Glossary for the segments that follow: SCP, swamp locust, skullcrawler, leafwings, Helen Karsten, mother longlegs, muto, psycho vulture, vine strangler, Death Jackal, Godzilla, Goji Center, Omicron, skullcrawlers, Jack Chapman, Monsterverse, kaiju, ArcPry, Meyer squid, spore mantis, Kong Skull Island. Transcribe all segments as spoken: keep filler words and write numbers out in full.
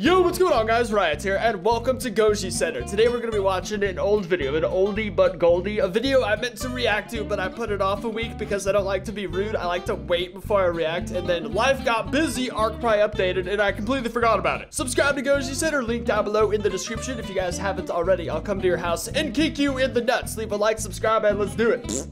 Yo, what's going on, guys? Riot's here, and welcome to Goji Center. Today we're gonna be watching an old video, an oldie but goldie, a video I meant to react to, but I put it off a week because I don't like to be rude. I like to wait before I react, and then life got busy, ArcPry updated, and I completely forgot about it. Subscribe to Goji Center, link down below in the description. If you guys haven't already, I'll come to your house and kick you in the nuts. Leave a like, subscribe, and let's do it.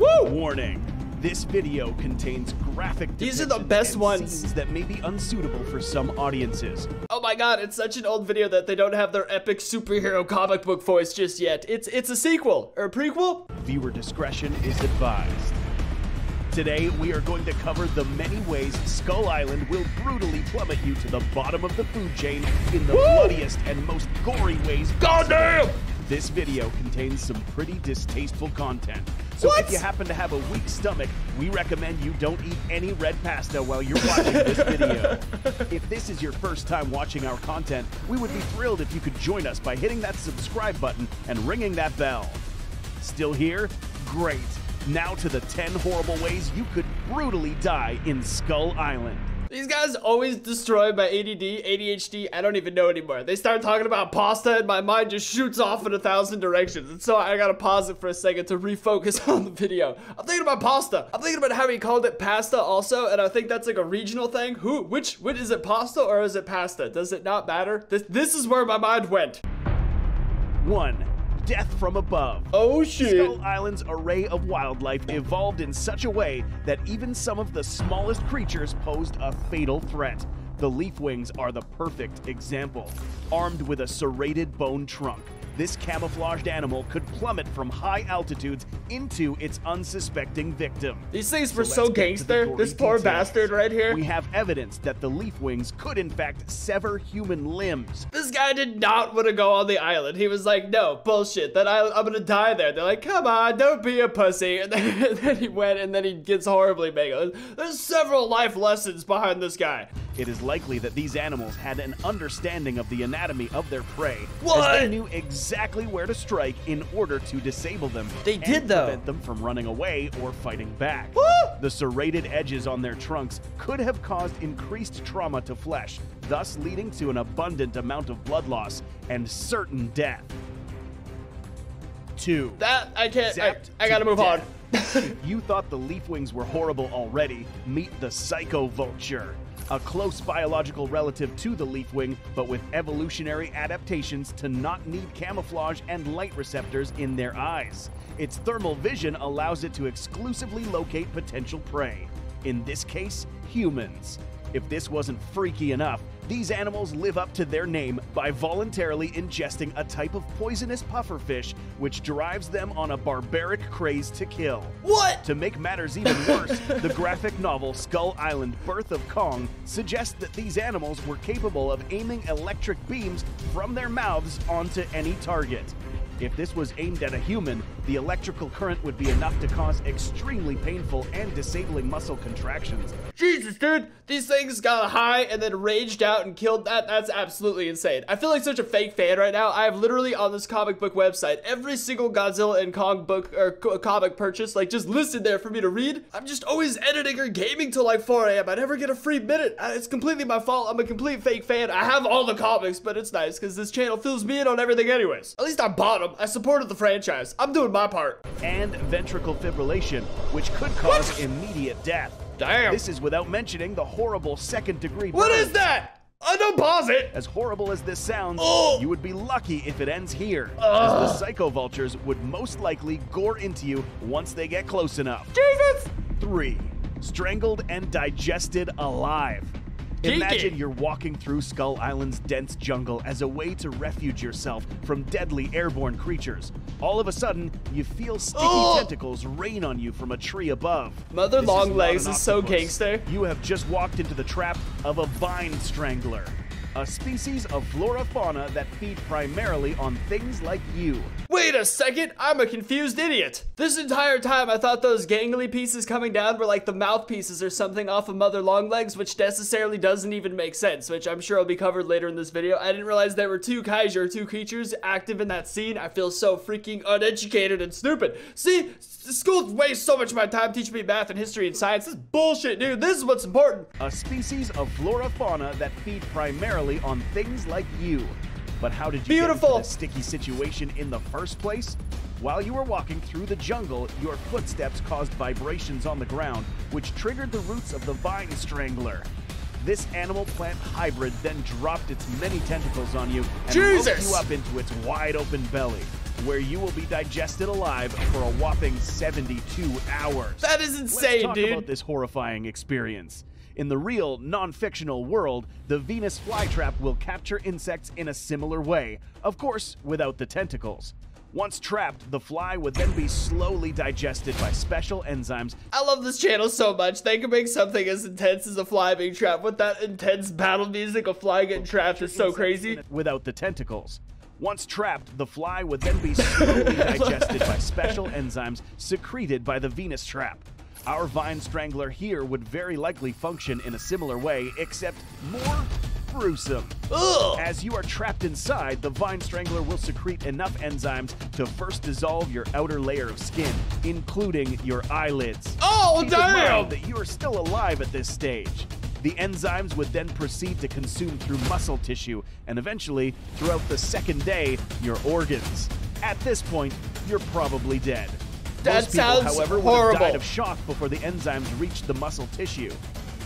Woo! Warning. This video contains graphic These are the best ones that may be unsuitable for some audiences. Oh my god, it's such an old video that they don't have their epic superhero comic book voice just yet. It's it's a sequel or a prequel. Viewer discretion is advised. Today, we are going to cover the many ways Skull Island will brutally plummet you to the bottom of the food chain in the Woo! bloodiest and most gory ways possible. Goddamn! This video contains some pretty distasteful content. So what? If you happen to have a weak stomach, we recommend you don't eat any red pasta while you're watching this video. If this is your first time watching our content, we would be thrilled if you could join us by hitting that subscribe button and ringing that bell. Still here? Great. Now to the ten horrible ways you could brutally die in Skull Island. These guys always destroy my A D D, A D H D, I don't even know anymore. They start talking about pasta and my mind just shoots off in a thousand directions. And so I gotta pause it for a second to refocus on the video. I'm thinking about pasta. I'm thinking about how he called it pasta also, and I think that's like a regional thing. Who, which, which is it pasta or is it pasta? Does it not matter? This, this is where my mind went. One. Death from above. Oh shit. Skull Island's array of wildlife evolved in such a way that even some of the smallest creatures posed a fatal threat. The leafwings are the perfect example. Armed with a serrated bone trunk, this camouflaged animal could plummet from high altitudes into its unsuspecting victim. These things were so, so gangster. This poor details. bastard right here. We have evidence that the leafwings could in fact sever human limbs. This guy did not want to go on the island. He was like, no, bullshit, that island, I'm gonna die there. They're like, come on, don't be a pussy. And then, and then he went and then he gets horribly mangled. There's several life lessons behind this guy. It is likely that these animals had an understanding of the anatomy of their prey. What? As they knew exactly where to strike in order to disable them. They did, though. Prevent them from running away or fighting back. Woo! The serrated edges on their trunks could have caused increased trauma to flesh, thus leading to an abundant amount of blood loss and certain death. Two. That, I can't, I, I gotta move death. on. You thought the leafwings were horrible already. Meet the psycho vulture. A close biological relative to the leafwing, but with evolutionary adaptations to not need camouflage and light receptors in their eyes. Its thermal vision allows it to exclusively locate potential prey. In this case, humans. If this wasn't freaky enough, these animals live up to their name by voluntarily ingesting a type of poisonous pufferfish, which drives them on a barbaric craze to kill. What? To make matters even worse, the graphic novel Skull Island: Birth of Kong suggests that these animals were capable of aiming electric beams from their mouths onto any target. If this was aimed at a human, the electrical current would be enough to cause extremely painful and disabling muscle contractions. Jesus, dude! These things got high and then raged out and killed that. That's absolutely insane. I feel like such a fake fan right now. I have literally on this comic book website, every single Godzilla and Kong book or comic purchase, like just listed there for me to read. I'm just always editing or gaming till like four A M I never get a free minute. It's completely my fault. I'm a complete fake fan. I have all the comics, but it's nice because this channel fills me in on everything anyways. At least I bought them. I supported the franchise. I'm doing my part. And ventricular fibrillation, which could cause what? immediate death. Damn. This is without mentioning the horrible second degree burns. What is that? I don't pause it. As horrible as this sounds, oh. you would be lucky if it ends here, uh. as the psycho vultures would most likely gore into you once they get close enough. Jesus! Three. Strangled and digested alive. Imagine you're walking through Skull Island's dense jungle as a way to refuge yourself from deadly airborne creatures. All of a sudden, you feel sticky oh. tentacles rain on you from a tree above. Mother Longlegs is so gangster. You have just walked into the trap of a vine strangler, a species of flora fauna that feed primarily on things like you. Wait a second, I'm a confused idiot. This entire time I thought those gangly pieces coming down were like the mouthpieces or something off of Mother Longlegs, which necessarily doesn't even make sense, which I'm sure will be covered later in this video. I didn't realize there were two kaiju, two creatures active in that scene. I feel so freaking uneducated and stupid. See, school wastes so much of my time teaching me math and history and science. This is bullshit, dude. This is what's important. A species of flora fauna that feed primarily primarily on things like you. But how did you Beautiful. get into this sticky situation in the first place? While you were walking through the jungle, your footsteps caused vibrations on the ground, which triggered the roots of the vine strangler. This animal-plant hybrid then dropped its many tentacles on you and roped you up into its wide-open belly, where you will be digested alive for a whopping seventy-two hours. That is insane, dude. Let's talk dude. about this horrifying experience. In the real, non-fictional world, the Venus flytrap will capture insects in a similar way, of course, without the tentacles. Once trapped, the fly would then be slowly digested by special enzymes. I love this channel so much. They can make something as intense as a fly being trapped. With that intense battle music, a fly getting trapped is so crazy. Without the tentacles. Once trapped, the fly would then be slowly digested by special enzymes secreted by the Venus trap. Our vine strangler here would very likely function in a similar way, except more gruesome. Ugh. As you are trapped inside, the vine strangler will secrete enough enzymes to first dissolve your outer layer of skin, including your eyelids. Oh, Keep damn! in mind that you are still alive at this stage. The enzymes would then proceed to consume through muscle tissue and eventually, throughout the second day, your organs. At this point, you're probably dead. That Most people, sounds however, horrible. would have died of shock before the enzymes reached the muscle tissue.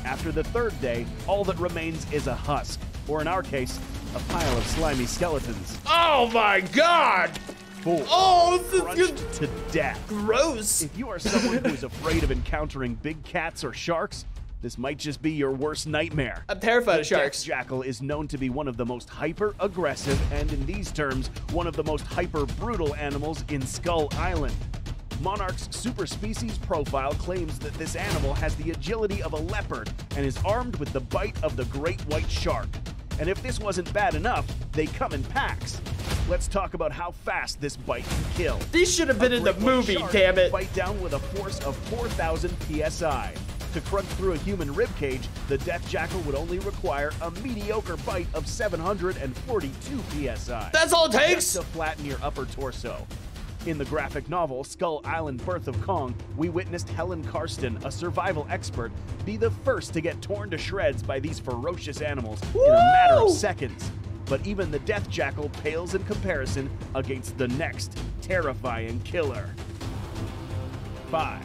After the third day, all that remains is a husk, or in our case, a pile of slimy skeletons. Oh my god! Four, oh, this is good. to death. Gross. If you are someone who is afraid of encountering big cats or sharks, this might just be your worst nightmare. I'm terrified the of sharks. Death Jackal is known to be one of the most hyper-aggressive, and in these terms, one of the most hyper-brutal animals in Skull Island. Monarch's superspecies profile claims that this animal has the agility of a leopard and is armed with the bite of the great white shark. And if this wasn't bad enough, they come in packs. Let's talk about how fast this bite can kill. This should have been in the movie, damn it. Bite down with a force of four thousand P S I. To crunch through a human ribcage, the Death Jackal would only require a mediocre bite of seven hundred forty-two P S I. That's all it takes? To flatten your upper torso. In the graphic novel, Skull Island: Birth of Kong, we witnessed Helen Karsten, a survival expert, be the first to get torn to shreds by these ferocious animals Woo! in a matter of seconds. But even the Death Jackal pales in comparison against the next terrifying killer. Five.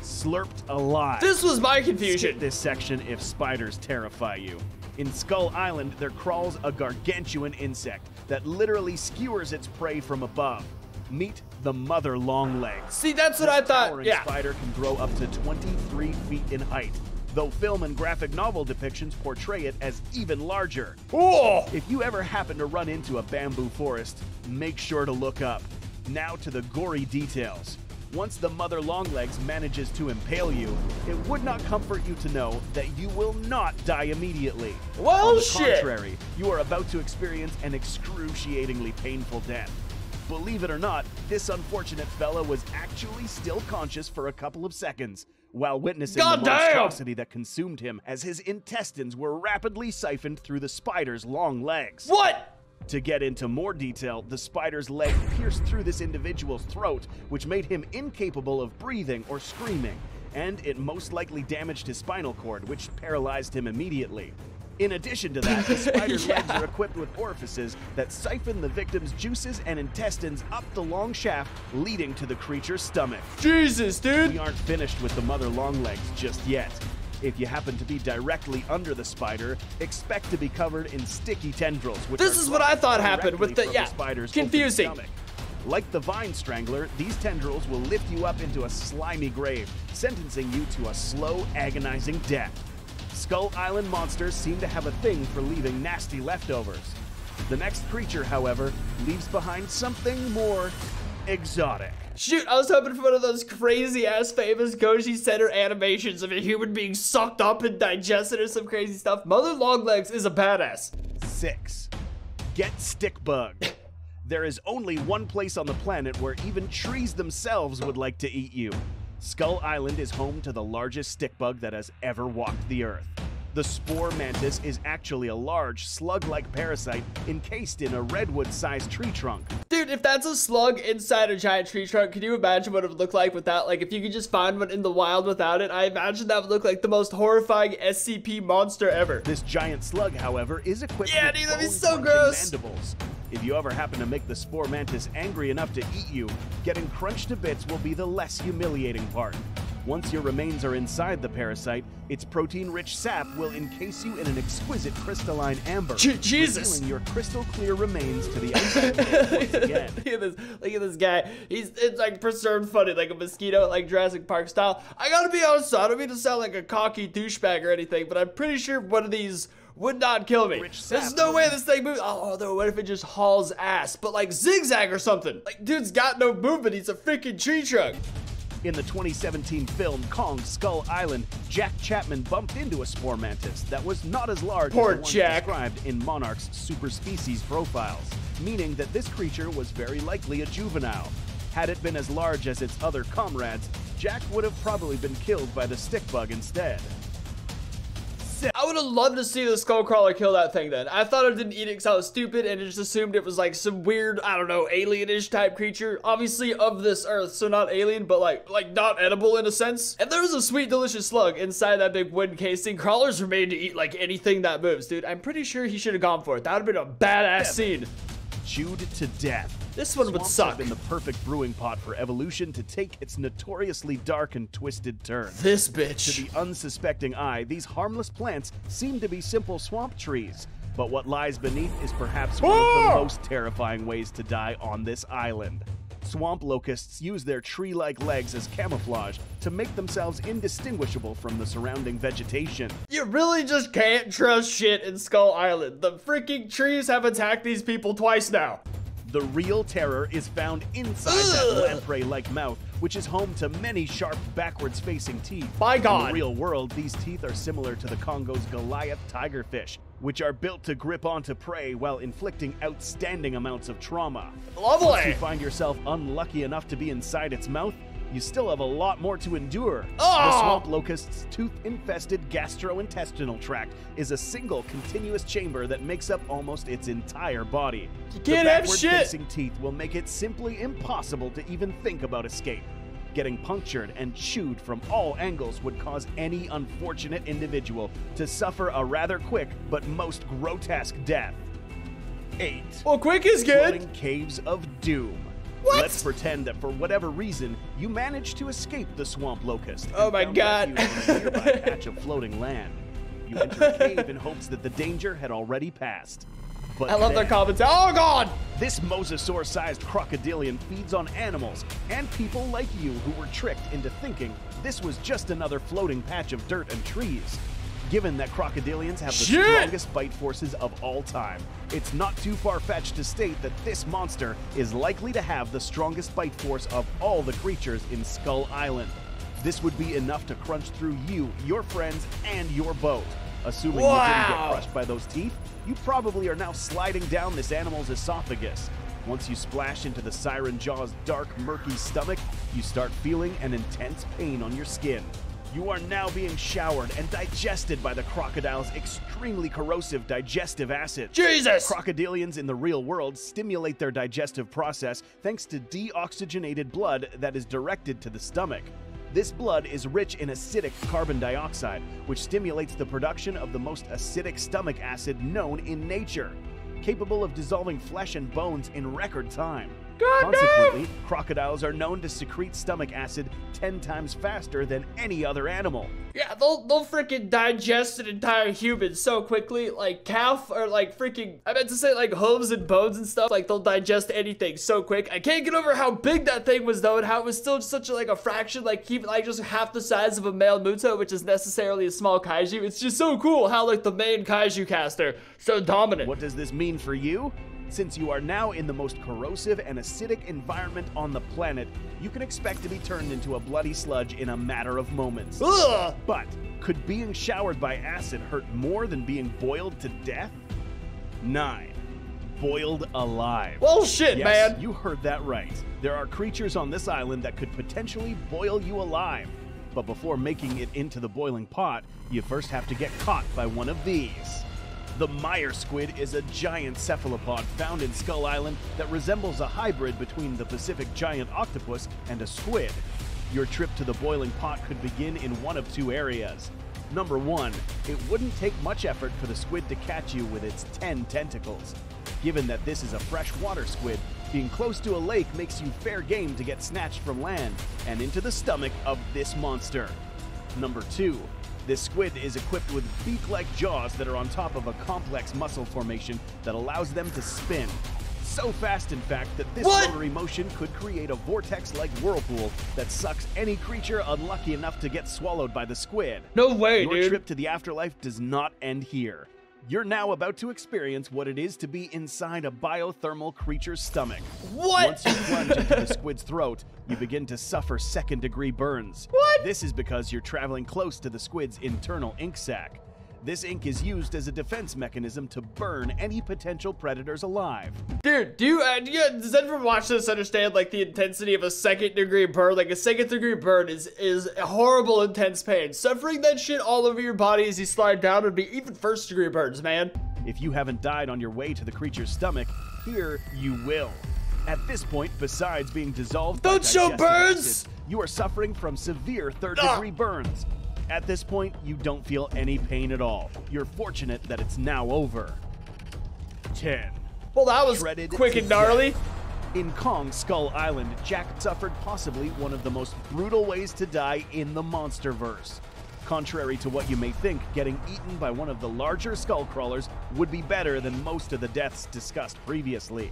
Slurped alive. This was my confusion. Skip this section if spiders terrify you. In Skull Island, there crawls a gargantuan insect that literally skewers its prey from above. Meet the mother longlegs. See, that's what this I thought. Yeah. Spider can grow up to twenty-three feet in height, though film and graphic novel depictions portray it as even larger. Oh! If you ever happen to run into a bamboo forest, make sure to look up. Now to the gory details. Once the mother longlegs manages to impale you, it would not comfort you to know that you will not die immediately. Well, On the shit. contrary, you are about to experience an excruciatingly painful death. Believe it or not, this unfortunate fella was actually still conscious for a couple of seconds while witnessing God the monstrosity damn. that consumed him as his intestines were rapidly siphoned through the spider's long legs. What? To get into more detail, the spider's leg pierced through this individual's throat, which made him incapable of breathing or screaming, and it most likely damaged his spinal cord, which paralyzed him immediately. In addition to that, the spider's yeah. legs are equipped with orifices that siphon the victim's juices and intestines up the long shaft, leading to the creature's stomach. Jesus, dude! We aren't finished with the mother longlegs just yet. If you happen to be directly under the spider, expect to be covered in sticky tendrils. Which this is what I thought happened with the, yeah, the spider's confusing. Like the vine strangler, these tendrils will lift you up into a slimy grave, sentencing you to a slow, agonizing death. Skull Island monsters seem to have a thing for leaving nasty leftovers. The next creature, however, leaves behind something more exotic. Shoot, I was hoping for one of those crazy-ass famous Goji Center animations of a human being sucked up and digested or some crazy stuff. Mother Longlegs is a badass. Six. Get stick bug. There is only one place on the planet where even trees themselves would like to eat you. Skull Island is home to the largest stick bug that has ever walked the earth. The spore mantis is actually a large, slug-like parasite encased in a redwood-sized tree trunk. Dude, if that's a slug inside a giant tree trunk, can you imagine what it would look like without? Like, if you could just find one in the wild without it, I imagine that would look like the most horrifying S C P monster ever. This giant slug, however, is equipped yeah, with dude, that'd be so gross. mandibles. If you ever happen to make the spore mantis angry enough to eat you, getting crunched to bits will be the less humiliating part. Once your remains are inside the parasite, its protein-rich sap will encase you in an exquisite crystalline amber, Jesus. revealing your crystal-clear remains to the outside once again. Look at this! Look at this guy. He's it's like preserved funny, like a mosquito, like Jurassic Park style. I gotta be honest, I don't mean to sound like a cocky douchebag or anything, but I'm pretty sure one of these would not kill me. There's no way this thing moves. Oh, although what if it just hauls ass, but like zigzag or something? Like, dude's got no movement. He's a freaking tree trunk. In the twenty seventeen film Kong Skull Island, Jack Chapman bumped into a spore mantis that was not as large Poor as the one Jack. described in Monarch's superspecies profiles, meaning that this creature was very likely a juvenile. Had it been as large as its other comrades, Jack would have probably been killed by the stick bug instead. I would have loved to see the skullcrawler kill that thing then. I thought it didn't eat it because I was stupid and just assumed it was like some weird, I don't know, alien-ish type creature. Obviously of this earth, so not alien, but like like not edible in a sense. If there was a sweet, delicious slug inside that big wooden casing, crawlers were made to eat like anything that moves, dude. I'm pretty sure he should have gone for it. That would have been a badass scene. Chewed to death. This one would suck. Swamps have been the perfect brewing pot for evolution to take its notoriously dark and twisted turn. This bitch. To the unsuspecting eye, these harmless plants seem to be simple swamp trees. But what lies beneath is perhaps one oh! of the most terrifying ways to die on this island. Swamp locusts use their tree-like legs as camouflage to make themselves indistinguishable from the surrounding vegetation. You really just can't trust shit in Skull Island. The freaking trees have attacked these people twice now. The real terror is found inside Ugh. that lamprey-like mouth, which is home to many sharp, backwards-facing teeth. By God! In the real world, these teeth are similar to the Congo's Goliath tigerfish, which are built to grip onto prey while inflicting outstanding amounts of trauma. Lovely! Once you find yourself unlucky enough to be inside its mouth, you still have a lot more to endure. Oh. The swamp locust's tooth-infested gastrointestinal tract is a single continuous chamber that makes up almost its entire body. You can't have shit! The backward-facing teeth will make it simply impossible to even think about escape. Getting punctured and chewed from all angles would cause any unfortunate individual to suffer a rather quick but most grotesque death. eight. Well, quick is good! Floating caves of doom. What? Let's pretend that for whatever reason, you managed to escape the swamp locust. Oh my God. A nearby patch of floating land. You enter a cave in hopes that the danger had already passed. But I love then, their comments. Oh God! This mosasaur-sized crocodilian feeds on animals and people like you who were tricked into thinking this was just another floating patch of dirt and trees. Given that crocodilians have the Shit. strongest bite forces of all time, it's not too far-fetched to state that this monster is likely to have the strongest bite force of all the creatures in Skull Island. This would be enough to crunch through you, your friends, and your boat. Assuming wow. you didn't get crushed by those teeth, you probably are now sliding down this animal's esophagus. Once you splash into the siren jaw's dark, murky stomach, you start feeling an intense pain on your skin. You are now being showered and digested by the crocodile's extremely corrosive digestive acid. Jesus! Crocodilians in the real world stimulate their digestive process thanks to deoxygenated blood that is directed to the stomach. This blood is rich in acidic carbon dioxide, which stimulates the production of the most acidic stomach acid known in nature, capable of dissolving flesh and bones in record time. God Consequently, damn. crocodiles are known to secrete stomach acid ten times faster than any other animal. Yeah, they'll they'll freaking digest an entire human so quickly, like calf or like freaking I meant to say like hooves and bones and stuff. Like they'll digest anything so quick. I can't get over how big that thing was though, and how it was still such a, like a fraction, like keep like just half the size of a male muto, which is necessarily a small kaiju. It's just so cool how like the main kaiju caster so dominant. What does this mean for you? Since you are now in the most corrosive and acidic environment on the planet, you can expect to be turned into a bloody sludge in a matter of moments. Ugh! But could being showered by acid hurt more than being boiled to death? nine. Boiled alive. Well, shit, yes, man. You heard that right. There are creatures on this island that could potentially boil you alive. But before making it into the boiling pot, you first have to get caught by one of these. The Meyer squid is a giant cephalopod found in Skull Island that resembles a hybrid between the Pacific giant octopus and a squid. Your trip to the boiling pot could begin in one of two areas. Number one, it wouldn't take much effort for the squid to catch you with its ten tentacles. Given that this is a freshwater squid, being close to a lake makes you fair game to get snatched from land and into the stomach of this monster. Number two, this squid is equipped with beak-like jaws that are on top of a complex muscle formation that allows them to spin. So fast, in fact, that this what? rotary motion could create a vortex-like whirlpool that sucks any creature unlucky enough to get swallowed by the squid. No way, Your dude. Your trip to the afterlife does not end here. You're now about to experience what it is to be inside a biothermal creature's stomach. What? Once you plunge into the squid's throat, you begin to suffer second-degree burns. What? This is because you're traveling close to the squid's internal ink sac. This ink is used as a defense mechanism to burn any potential predators alive. Dude, do you, uh, do you does everyone watch this understand like the intensity of a second degree burn? Like a second degree burn is, is a horrible, intense pain. Suffering that shit all over your body as you slide down would be even first degree burns, man. If you haven't died on your way to the creature's stomach, here you will. At this point, besides being dissolved Don't by show burns! Acid, you are suffering from severe third degree ah. burns. At this point, you don't feel any pain at all. You're fortunate that it's now over. ten. Well, that was Shredded quick and gnarly. Death. In Kong Skull Island, Jack suffered possibly one of the most brutal ways to die in the Monsterverse. Contrary to what you may think, getting eaten by one of the larger skullcrawlers would be better than most of the deaths discussed previously.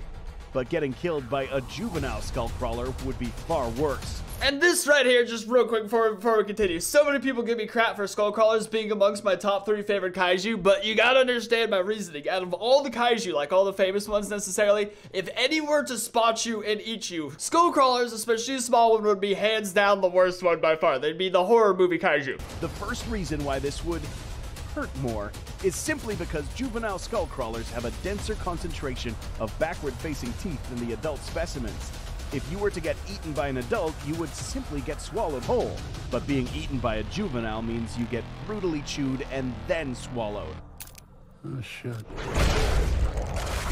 But getting killed by a juvenile skullcrawler would be far worse. And this right here, just real quick before, before we continue, so many people give me crap for skullcrawlers being amongst my top three favorite kaiju, but you gotta understand my reasoning. Out of all the kaiju, like all the famous ones necessarily, if any were to spot you and eat you, skullcrawlers, especially a small one, would be hands down the worst one by far. They'd be the horror movie kaiju. The first reason why this would hurt more is simply because juvenile skullcrawlers have a denser concentration of backward-facing teeth than the adult specimens. If you were to get eaten by an adult, you would simply get swallowed whole, but being eaten by a juvenile means you get brutally chewed and then swallowed. Oh, shit.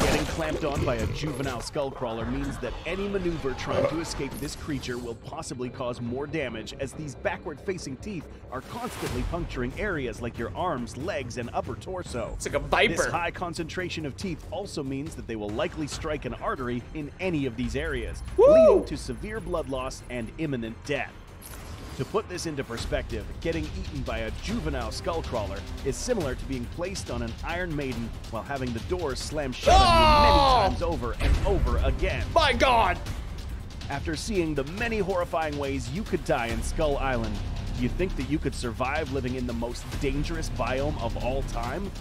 Getting clamped on by a juvenile skullcrawler means that any maneuver trying to escape this creature will possibly cause more damage, as these backward-facing teeth are constantly puncturing areas like your arms, legs, and upper torso. It's like a viper. This high concentration of teeth also means that they will likely strike an artery in any of these areas, Woo! leading to severe blood loss and imminent death. To put this into perspective, getting eaten by a juvenile skullcrawler is similar to being placed on an Iron Maiden while having the doors slammed shut on you many times over and over again. My God! After seeing the many horrifying ways you could die in Skull Island, do you think that you could survive living in the most dangerous biome of all time?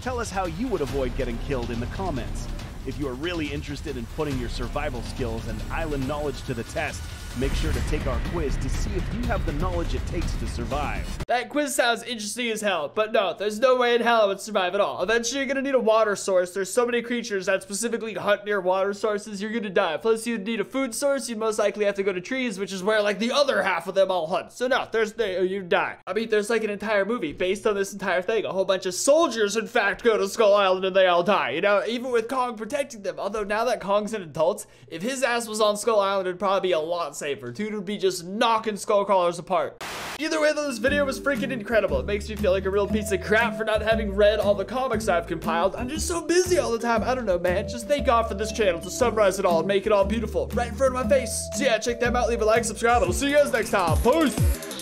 Tell us how you would avoid getting killed in the comments. If you are really interested in putting your survival skills and island knowledge to the test, make sure to take our quiz to see if you have the knowledge it takes to survive. That quiz sounds interesting as hell, but no, there's no way in hell I would survive at all. Eventually, you're gonna need a water source. There's so many creatures that specifically hunt near water sources, you're gonna die. Plus, you'd need a food source. You'd most likely have to go to trees, which is where, like, the other half of them all hunt. So no, there's no, you die. I mean, there's, like, an entire movie based on this entire thing. A whole bunch of soldiers, in fact, go to Skull Island and they all die. You know, even with Kong protecting them. Although, now that Kong's an adult, if his ass was on Skull Island, it'd probably be a lot safer. Dude would be just knocking skullcrawlers apart. Either way though, this video was freaking incredible. It makes me feel like a real piece of crap for not having read all the comics I've compiled. I'm just so busy all the time. I don't know, man. Just thank God for this channel to summarize it all and make it all beautiful right in front of my face. So yeah, check them out. Leave a like, subscribe, and I'll see you guys next time. Peace!